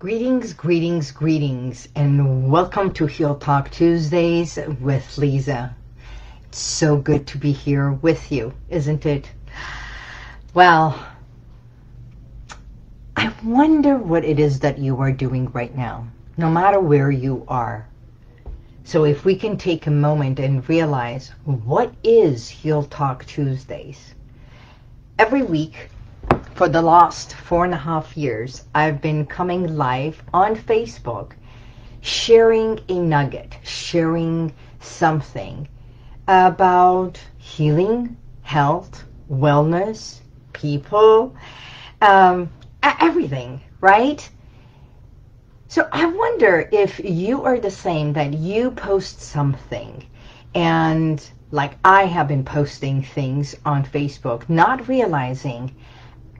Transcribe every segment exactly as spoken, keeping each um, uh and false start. Greetings, greetings, greetings, and welcome to Heal Talk Tuesdays with Liza. It's so good to be here with you, isn't it? Well, I wonder what it is that you are doing right now, no matter where you are. So if we can take a moment and realize, what is Heal Talk Tuesdays? Every week, for the last four and a half years, I've been coming live on Facebook, sharing a nugget, sharing something about healing, health, wellness, people, um, everything, right? So I wonder if you are the same, that you post something, and like I have been posting things on Facebook, not realizing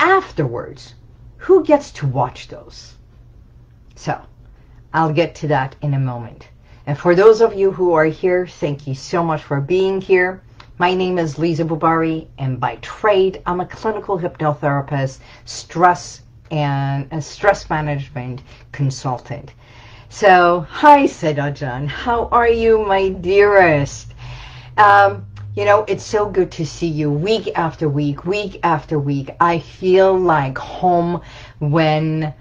afterwards who gets to watch those. So I'll get to that in a moment. And for those of you who are here, thank you so much for being here. My name is Liza Boubari, and by trade I'm a clinical hypnotherapist, stress and a stress management consultant. So hi Seda John, how are you, my dearest? um, You know, it's so good to see you week after week, week after week. I feel like home when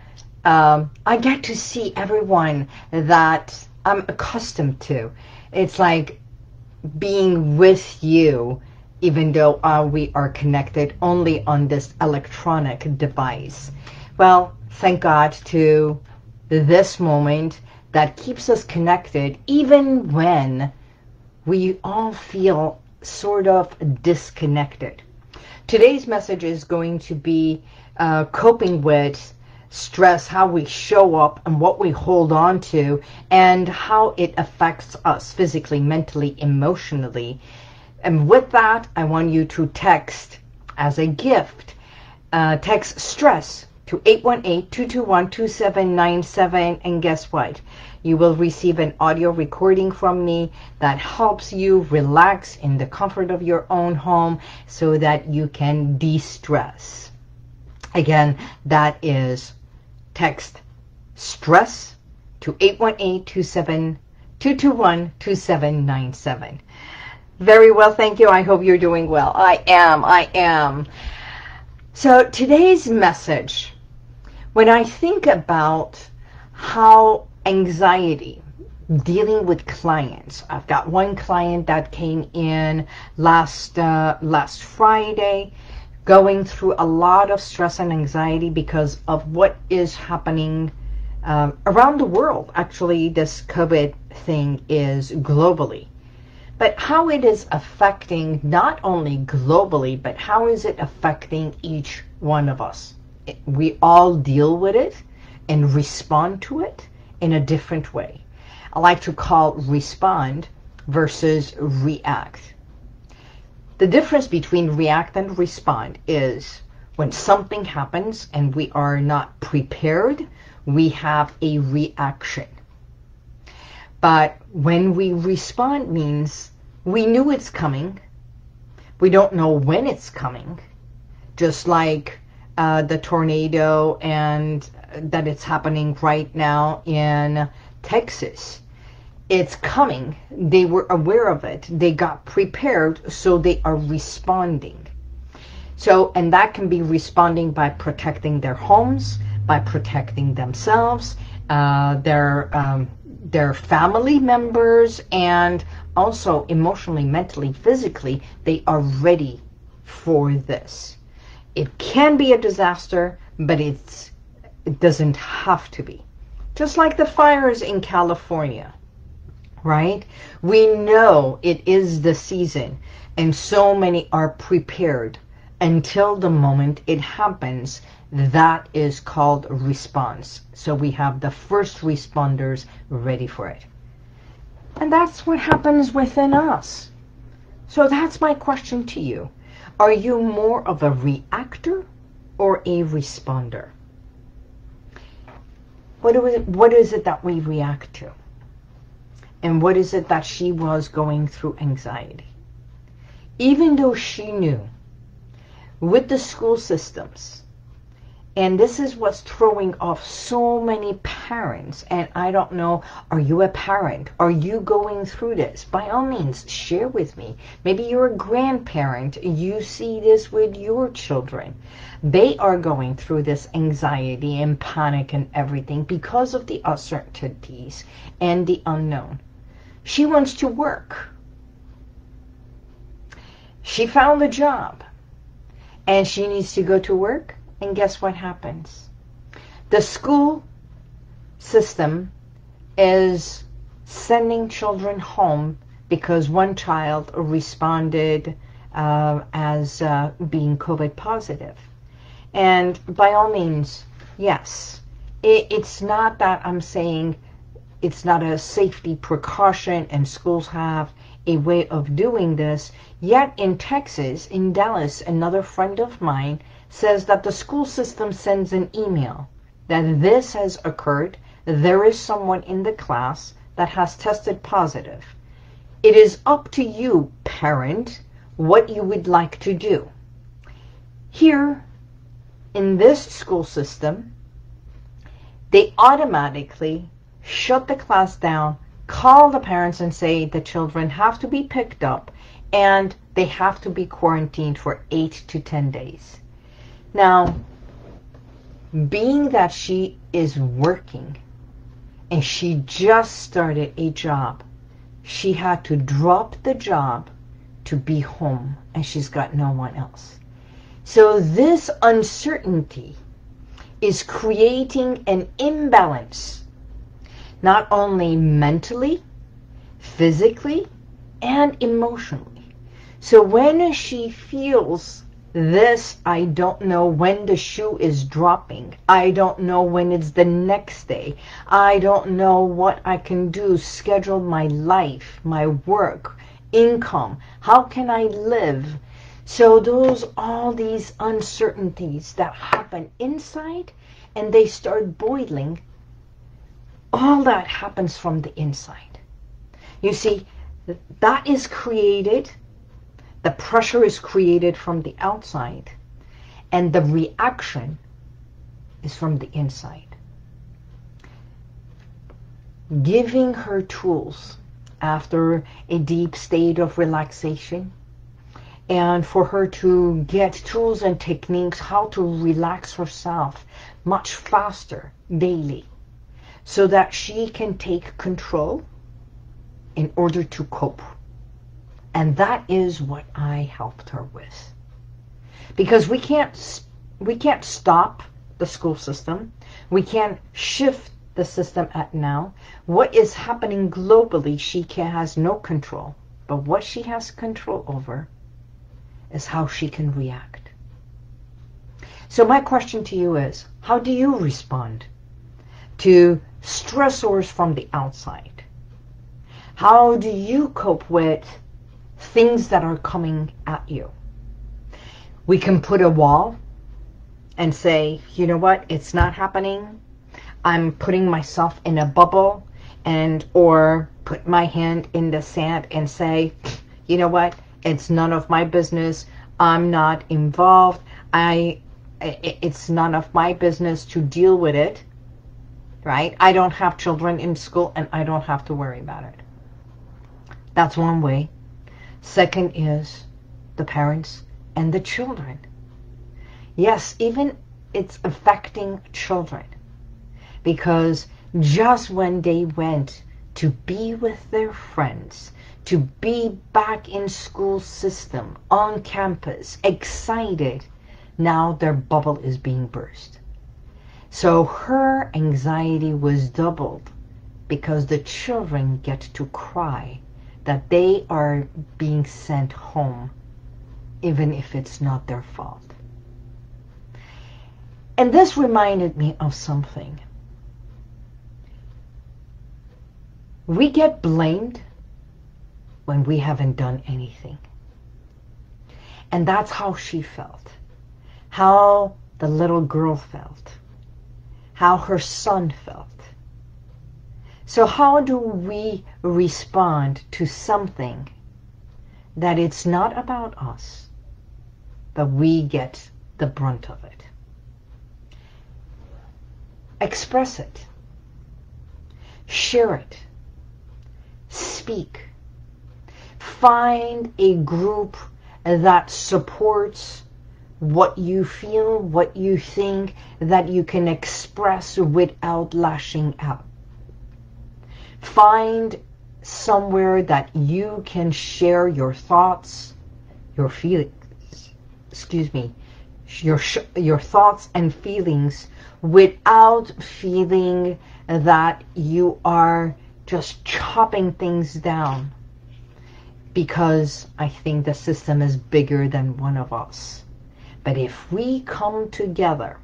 um, I get to see everyone that I'm accustomed to. It's like being with you, even though uh, we are connected only on this electronic device. Well, thank God to this moment that keeps us connected, even when we all feel sort of disconnected. Today's message is going to be uh, coping with stress, how we show up and what we hold on to, and how it affects us physically, mentally, emotionally. And with that, I want you to text as a gift, uh, text stress to eight one eight, two two one, two seven nine seven, and guess what? You will receive an audio recording from me that helps you relax in the comfort of your own home so that you can de-stress. Again, that is text stress to eight one eight, two two one, two seven nine seven. Very well, thank you. I hope you're doing well. I am, I am. So today's message, when I think about how anxiety, dealing with clients. I've got one client that came in last, uh, last Friday, going through a lot of stress and anxiety because of what is happening um, around the world. Actually, this COVID thing is globally. But how it is affecting not only globally, but how is it affecting each one of us? We all deal with it and respond to it in a different way. I like to call respond versus react. The difference between react and respond is when something happens and we are not prepared, we have a reaction. But when we respond means we knew it's coming. We don't know when it's coming. Just like uh, the tornado and that it's happening right now in Texas. It's coming. They were aware of it. They got prepared, so they are responding. So, and that can be responding by protecting their homes, by protecting themselves, uh, their um, their family members, and also emotionally, mentally, physically. They are ready for this. It can be a disaster, but it's it doesn't have to be. Just like the fires in California, right? We know it is the season, and so many are prepared until the moment it happens. That is called response. So we have the first responders ready for it. And that's what happens within us. So that's my question to you. Are you more of a reactor or a responder? What is it, what is it that we react to? And what is it that she was going through anxiety? Even though she knew with the school systems And this is what's throwing off so many parents. And I don't know, are you a parent? Are you going through this? By all means, share with me. Maybe you're a grandparent. You see this with your children. They are going through this anxiety and panic and everything because of the uncertainties and the unknown. She wants to work. She found a job. And she needs to go to work. And guess what happens? The school system is sending children home because one child responded uh, as uh, being COVID positive. And by all means, yes, it, it's not that I'm saying it's not a safety precaution and schools have a way of doing this. Yet in Texas, in Dallas, another friend of mine says that the school system sends an email that this has occurred, there is someone in the class that has tested positive. It is up to you, parent, what you would like to do. Here, in this school system, they automatically shut the class down, call the parents and say the children have to be picked up and they have to be quarantined for eight to ten days. Now, being that she is working and she just started a job, she had to drop the job to be home and she's got no one else. So this uncertainty is creating an imbalance, not only mentally, physically, and emotionally. So when she feels this, I don't know when the shoe is dropping. I don't know when it's the next day. I don't know what I can do, schedule my life, my work, income. How can I live? So those, all these uncertainties that happen inside and they start boiling, all that happens from the inside. You see, that is created. The pressure is created from the outside and the reaction is from the inside. Giving her tools after a deep state of relaxation and for her to get tools and techniques how to relax herself much faster daily so that she can take control in order to cope. And that is what I helped her with. Because we can't, we can't stop the school system. We can't shift the system at now. What is happening globally, she can, has no control. But what she has control over is how she can react. So my question to you is, how do you respond to stressors from the outside? How do you cope with things that are coming at you? We can put a wall and say, you know what, it's not happening. I'm putting myself in a bubble, and or put my hand in the sand and say, you know what, it's none of my business. I'm not involved. I, it's none of my business to deal with it, right? I don't have children in school and I don't have to worry about it. That's one way. Second is the parents and the children. Yes, even it's affecting children, because just when they went to be with their friends, to be back in school system, on campus, excited, now their bubble is being burst. So her anxiety was doubled because the children get to cry that they are being sent home, even if it's not their fault. And this reminded me of something. We get blamed when we haven't done anything. And that's how she felt, how the little girl felt, how her son felt. So how do we respond to something that it's not about us, but we get the brunt of it? Express it. Share it. Speak. Find a group that supports what you feel, what you think, that you can express without lashing out. Find somewhere that you can share your thoughts, your feelings, excuse me, your, sh your thoughts and feelings without feeling that you are just chopping things down, because I think the system is bigger than one of us. But if we come together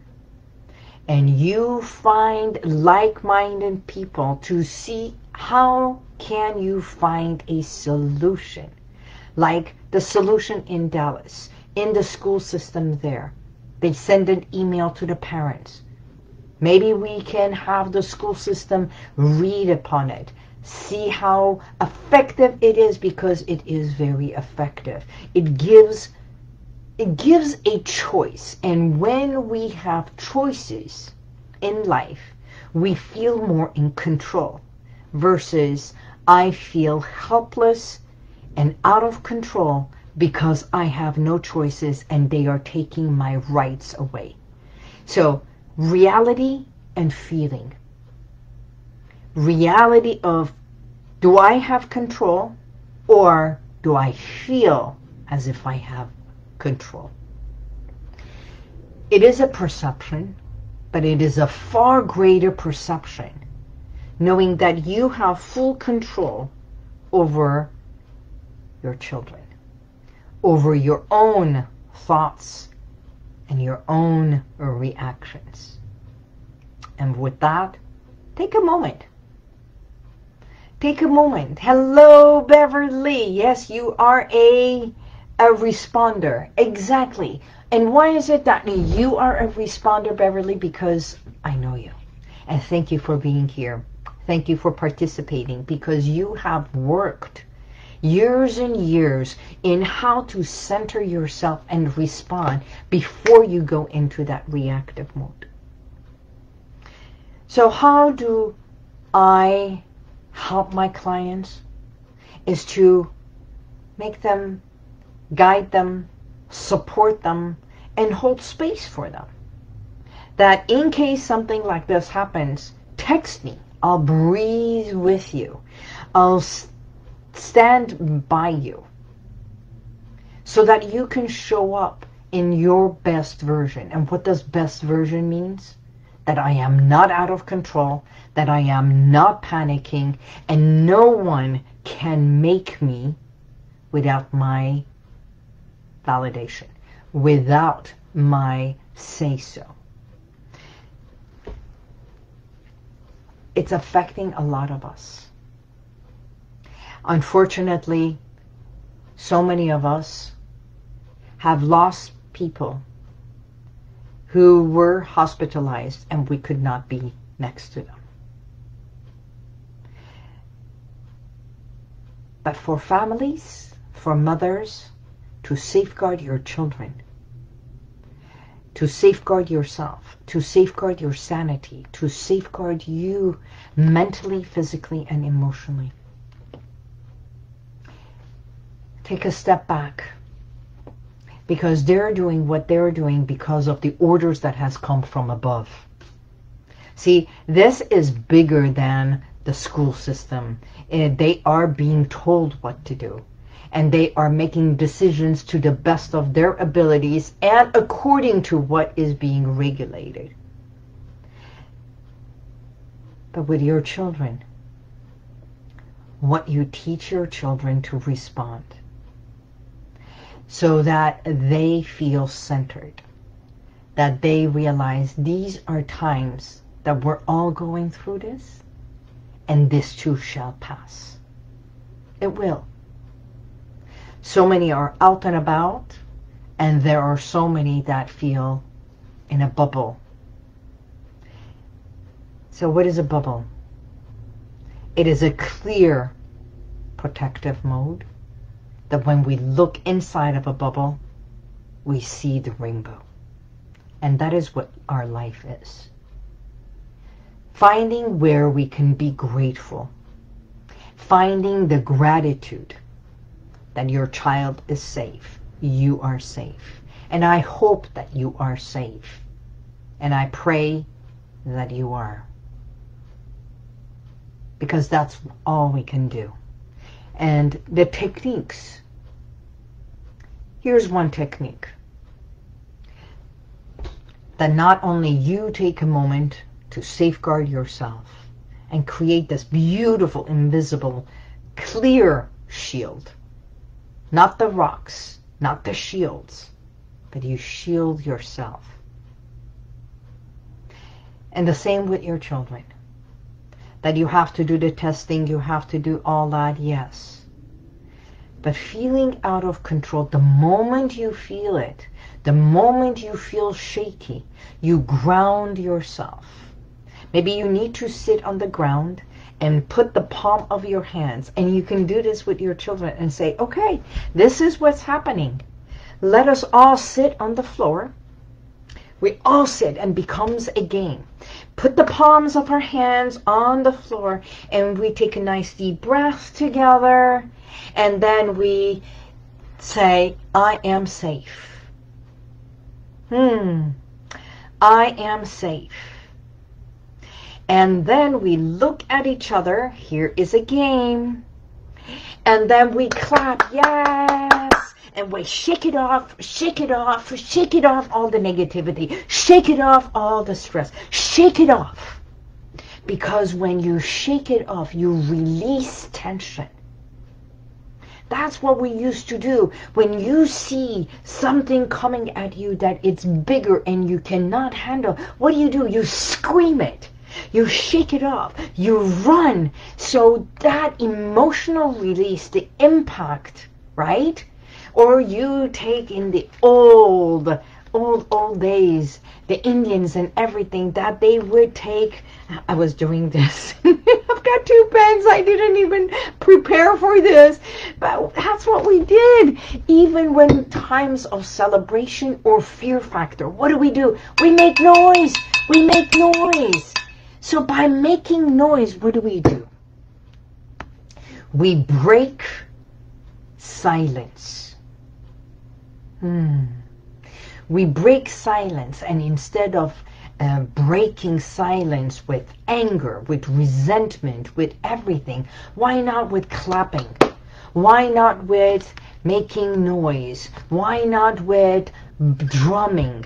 and you find like-minded people to see how can you find a solution, like the solution in Dallas, in the school system there, they send an email to the parents. Maybe we can have the school system read upon it, see how effective it is, because it is very effective. It gives, it gives a choice, and when we have choices in life, we feel more in control versus I feel helpless and out of control because I have no choices and they are taking my rights away. So, reality and feeling. Reality of, do I have control, or do I feel as if I have control? It is a perception, but it is a far greater perception, knowing that you have full control over your children, over your own thoughts and your own reactions. And with that, take a moment. Take a moment. Hello, Beverly. Yes, you are a, a responder. Exactly. And why is it that you are a responder, Beverly? Because I know you. And thank you for being here. Thank you for participating, because you have worked years and years in how to center yourself and respond before you go into that reactive mode. So how do I help my clients is to make them, guide them, support them, and hold space for them. That in case something like this happens, text me. I'll breathe with you. I'll stand by you, so that you can show up in your best version. And what does best version means? That I am not out of control, that I am not panicking, and no one can make me without my validation, without my say-so. It's affecting a lot of us. Unfortunately, so many of us have lost people who were hospitalized and we could not be next to them. But for families, for mothers, to safeguard your children, to safeguard yourself, to safeguard your sanity, to safeguard you mentally, physically, and emotionally. Take a step back, because they're doing what they're doing because of the orders that has come from above. See, this is bigger than the school system. They are being told what to do, and they are making decisions to the best of their abilities and according to what is being regulated. But with your children, what you teach your children to respond, so that they feel centered, that they realize these are times that we're all going through this, and this too shall pass. It will. So many are out and about, and there are so many that feel in a bubble. So what is a bubble? It is a clear protective mode, that when we look inside of a bubble, we see the rainbow. And that is what our life is. Finding where we can be grateful. Finding the gratitude that your child is safe. You are safe. And I hope that you are safe. And I pray that you are. Because that's all we can do. And the techniques. Here's one technique. That not only you take a moment to safeguard yourself and create this beautiful, invisible, clear shield. Not the rocks, not the shields, but you shield yourself. And the same with your children. That you have to do the testing, you have to do all that, yes. But feeling out of control, the moment you feel it, the moment you feel shaky, you ground yourself. Maybe you need to sit on the ground and put the palm of your hands. And you can do this with your children and say, okay, this is what's happening. Let us all sit on the floor. We all sit and becomes a game. Put the palms of our hands on the floor and we take a nice deep breath together. And then we say, I am safe. Hmm. I am safe. And then we look at each other. Here is a game. And then we clap, yes. And we shake it off, shake it off, shake it off, all the negativity. Shake it off, all the stress. Shake it off. Because when you shake it off, you release tension. That's what we used to do. When you see something coming at you that it's bigger and you cannot handle, what do you do? You scream it. You shake it off. You run. So that emotional release, the impact, right? Or you take in the old, old, old days, the Indians and everything that they would take. I was doing this. I've got two pens. I didn't even prepare for this. But that's what we did. Even when times of celebration or fear factor, what do we do? We make noise. We make noise. So by making noise, what do we do? We break silence. Hmm. We break silence, and instead of uh, breaking silence with anger, with resentment, with everything, why not with clapping? Why not with making noise? Why not with drumming?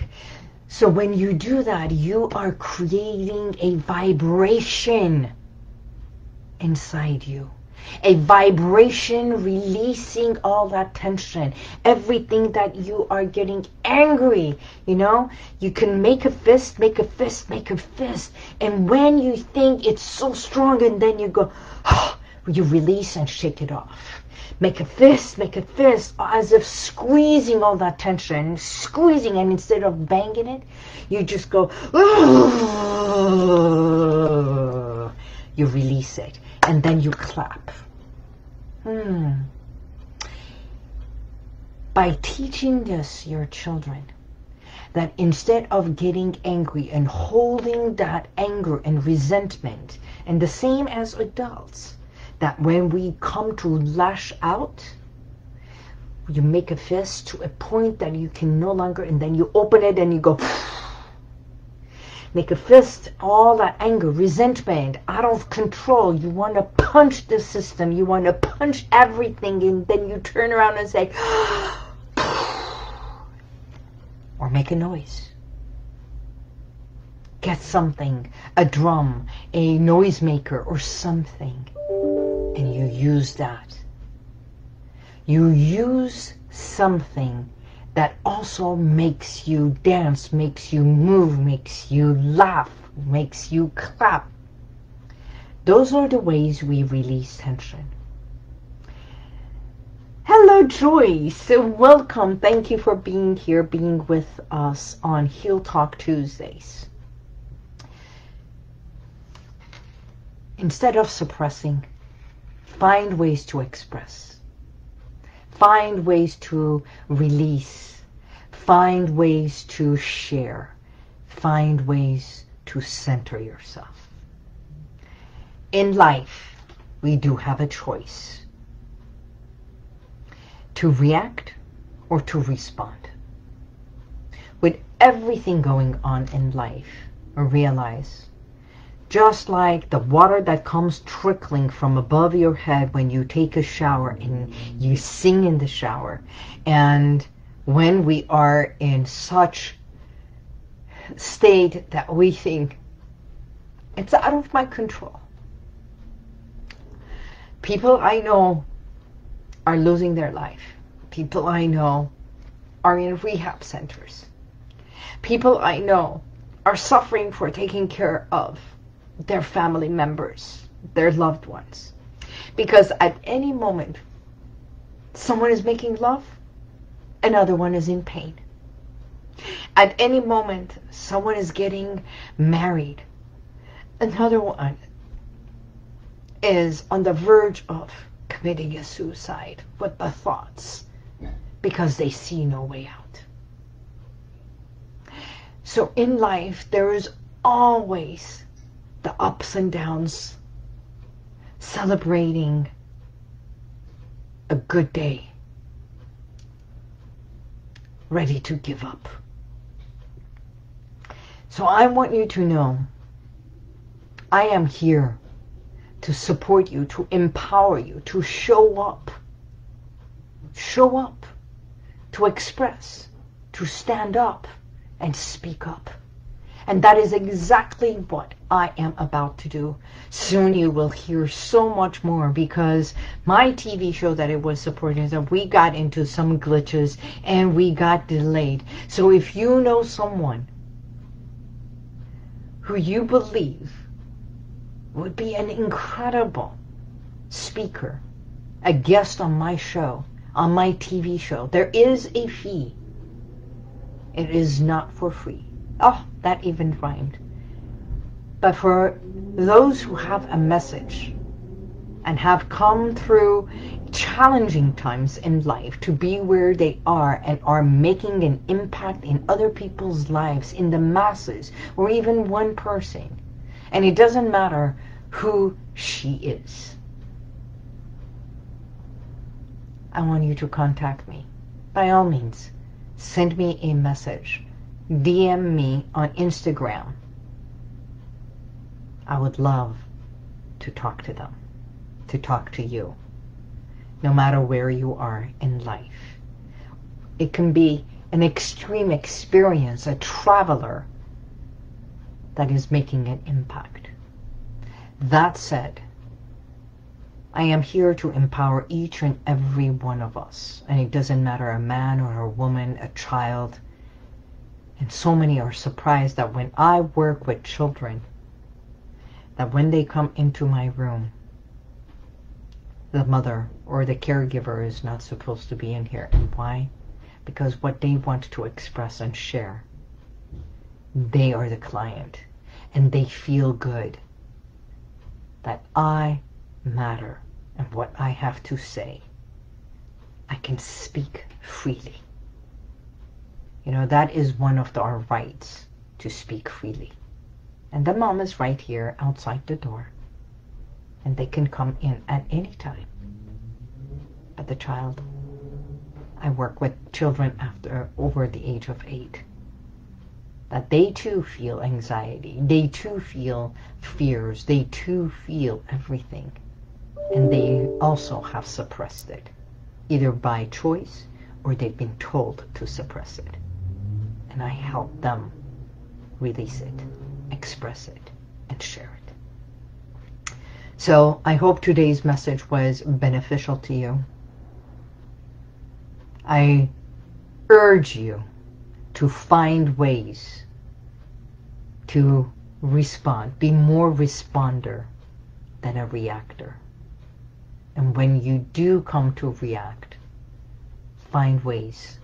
So when you do that, you are creating a vibration inside you. A vibration releasing all that tension. Everything that you are getting angry, you know? You can make a fist, make a fist, make a fist. And when you think it's so strong and then you go, oh, you release and shake it off. Make a fist, make a fist, as if squeezing all that tension, squeezing, and instead of banging it, you just go, oh, you release it, and then you clap. Hmm. By teaching this, your children, that instead of getting angry and holding that anger and resentment, and the same as adults, that when we come to lash out, you make a fist to a point that you can no longer, and then you open it and you go, make a fist, all that anger, resentment, out of control. You want to punch the system. You want to punch everything, and then you turn around and say, or make a noise. Get something, a drum, a noisemaker, or something. And you use that. You use something that also makes you dance, makes you move, makes you laugh, makes you clap. Those are the ways we release tension. Hello, Joyce. Welcome. Thank you for being here, being with us on Heal Talk Tuesdays. Instead of suppressing, find ways to express. Find ways to release. Find ways to share. Find ways to center yourself. in life, we do have a choice to react or to respond. With everything going on in life, realize, just like the water that comes trickling from above your head when you take a shower and you sing in the shower, and when we are in such state that we think it's out of my control. People I know are losing their life. People I know are in rehab centers. People I know are suffering for taking care of their family members, their loved ones. Because at any moment, someone is making love, another one is in pain. At any moment, someone is getting married, another one is on the verge of committing a suicide with the thoughts, because they see no way out. So in life, there is always the ups and downs, celebrating a good day, ready to give up. So I want you to know, I am here to support you, to empower you, to show up, show up, to express, to stand up and speak up. And that is exactly what I am about to do. Soon you will hear so much more, because my T V show that it was supporting, we got into some glitches and we got delayed. So if you know someone who you believe would be an incredible speaker, a guest on my show, on my T V show, there is a fee. It is not for free. Oh, that even rhymed. But for those who have a message and have come through challenging times in life to be where they are and are making an impact in other people's lives, in the masses, or even one person, and it doesn't matter who she is, I want you to contact me. By all means, send me a message. D M me on Instagram. I would love to talk to them, to talk to you, no matter where you are in life. It can be an extreme experience, a traveler that is making an impact. That said, I am here to empower each and every one of us. And it doesn't matter, a man or a woman, a child. And so many are surprised that when I work with children, that when they come into my room, the mother or the caregiver is not supposed to be in here. And why? Because what they want to express and share, they are the client. And they feel good that I matter. And what I have to say, I can speak freely. You know, that is one of our rights, to speak freely. And the mom is right here outside the door, and they can come in at any time. But the child, I work with children after over the age of eight, that they too feel anxiety, they too feel fears, they too feel everything, and they also have suppressed it, either by choice or they've been told to suppress it. And I help them release it, express it, and share it. So I hope today's message was beneficial to you. I urge you to find ways to respond. Be more responder than a reactor. And when you do come to react, find ways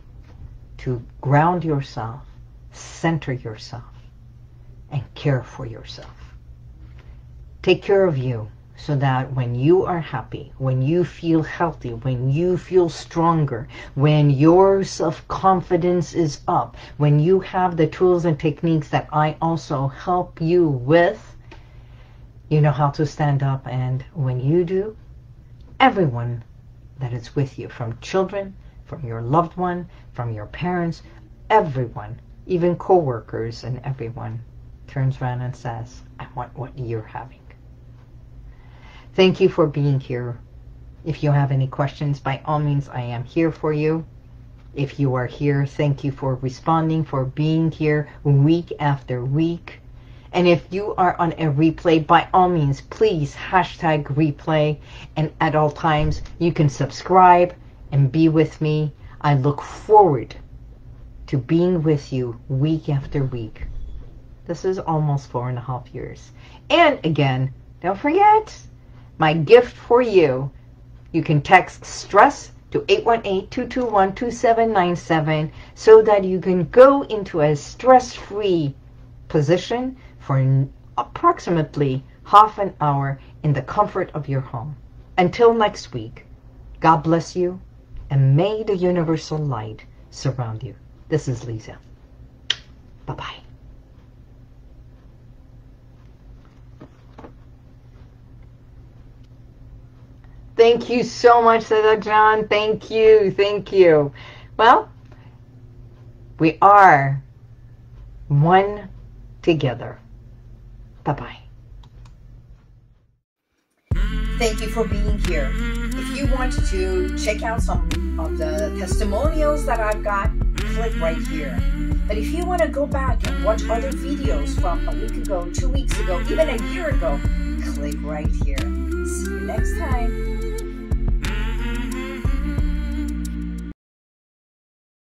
to ground yourself, center yourself, and care for yourself. Take care of you, so that when you are happy, when you feel healthy, when you feel stronger, when your self-confidence is up, when you have the tools and techniques that I also help you with, You know how to stand up, and when you do, everyone that is with you, from children, from your loved one, from your parents, everyone, even co-workers and everyone, turns around and says, I want what you're having. Thank you for being here. If you have any questions, by all means, I am here for you. If you are here, thank you for responding, for being here week after week. And if you are on a replay, by all means, please hashtag replay. And at all times, you can subscribe and be with me. I look forward to being with you week after week. This is almost four and a half years. And again, don't forget, my gift for you. You can text STRESS to eight one eight, two two one, two seven nine seven so that you can go into a stress-free position for approximately half an hour in the comfort of your home. Until next week, God bless you, and may the universal light surround you. This is Liza. Bye-bye. Thank you so much, Seda John. Thank you. Thank you. Well, we are one together. Bye-bye. Thank you for being here. If you want to check out some of the testimonials that I've got, click right here. But if you want to go back and watch other videos from a week ago, two weeks ago, even a year ago, click right here. See you next time.